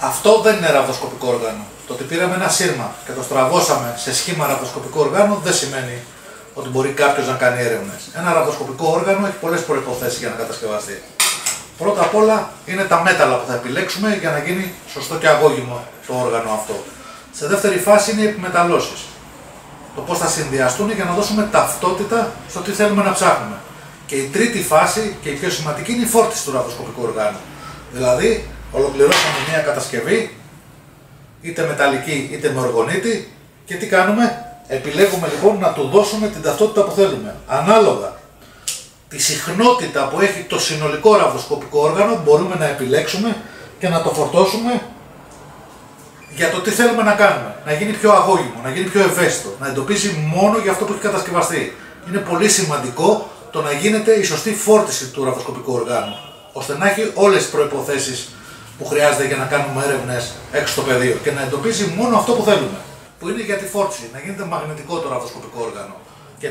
Αυτό δεν είναι ραυδοσκοπικό όργανο. Το ότι πήραμε ένα σύρμα και το στραβώσαμε σε σχήμα ραυδοσκοπικό όργανο δεν σημαίνει ότι μπορεί κάποιος να κάνει έρευνες. Ένα ραυδοσκοπικό όργανο έχει πολλές προϋποθέσεις για να κατασκευαστεί. Πρώτα απ' όλα είναι τα μέταλλα που θα επιλέξουμε για να γίνει σωστό και αγώγιμο το όργανο αυτό. Σε δεύτερη φάση είναι οι επιμεταλλώσεις. Το πώς θα συνδυαστούν για να δώσουμε ταυτότητα στο τι θέλουμε να ψάχνουμε. Και η τρίτη φάση και η πιο σημαντική είναι η φόρτιση του ραυδοσκοπικού οργάνου. Δηλαδή, ολοκληρώσαμε μια κατασκευή, είτε μεταλλική είτε με οργονίτη, και τι κάνουμε? Επιλέγουμε λοιπόν να του δώσουμε την ταυτότητα που θέλουμε. Ανάλογα τη συχνότητα που έχει το συνολικό ραυδοσκοπικό όργανο, μπορούμε να επιλέξουμε και να το φορτώσουμε για το τι θέλουμε να κάνουμε. Να γίνει πιο αγώγιμο, να γίνει πιο ευαίσθητο, να εντοπίζει μόνο για αυτό που έχει κατασκευαστεί. Είναι πολύ σημαντικό το να γίνεται η σωστή φόρτιση του ραυδοσκοπικού οργάνου, ώστε να έχει όλες τις προϋποθέσεις που χρειάζεται για να κάνουμε έρευνες έξω στο πεδίο και να εντοπίζει μόνο αυτό που θέλουμε, που είναι για τη φόρτιση, να γίνεται μαγνητικό το ραυδοσκοπικό όργανο και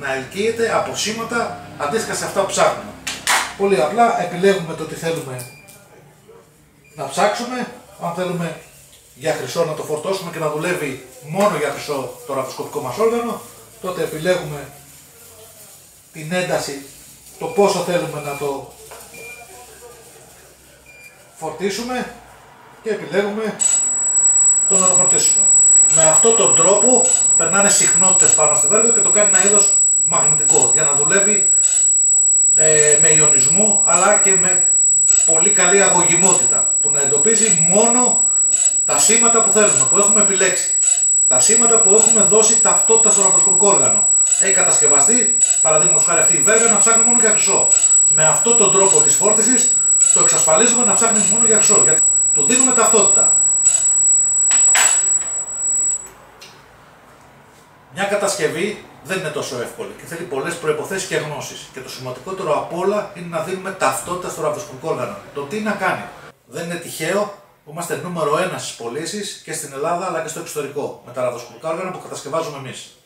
να ελκύεται από σήματα αντίστοιχα σε αυτά που ψάχνουμε. Πολύ απλά επιλέγουμε το τι θέλουμε να ψάξουμε. Αν θέλουμε για χρυσό να το φορτώσουμε και να δουλεύει μόνο για χρυσό το ραυδοσκοπικό μας όργανο, τότε επιλέγουμε την ένταση, το πόσο θέλουμε να το φορτίσουμε και επιλέγουμε το να το φορτίσουμε. Με αυτόν τον τρόπο περνάνε συχνότητες πάνω στο βέργο και το κάνει ένα είδος μαγνητικό για να δουλεύει με ιονισμό, αλλά και με πολύ καλή αγωγιμότητα, που να εντοπίζει μόνο τα σήματα που θέλουμε, που έχουμε επιλέξει. Τα σήματα που έχουμε δώσει ταυτότητα στο ραυδοσκοπικό όργανο. Έχει κατασκευαστεί, παραδείγματος χάρη αυτή η βέργα, να ψάχνει μόνο για χρυσό. Με αυτόν τον τρόπο της φόρτισης το εξασφαλίζουμε να ψάχνει μόνο για χρυσό, γιατί του δίνουμε ταυτότητα. Μια κατασκευή δεν είναι τόσο εύκολη και θέλει πολλές προϋποθέσεις και γνώσεις. Και το σημαντικότερο απ' όλα είναι να δίνουμε ταυτότητα στο ραυδοσκοπικό όργανο. Το τι να κάνει. Δεν είναι τυχαίο που είμαστε νούμερο 1 στις πωλήσεις και στην Ελλάδα αλλά και στο εξωτερικό με τα ραυδοσκοπικά όργανα που κατασκευάζουμε εμείς.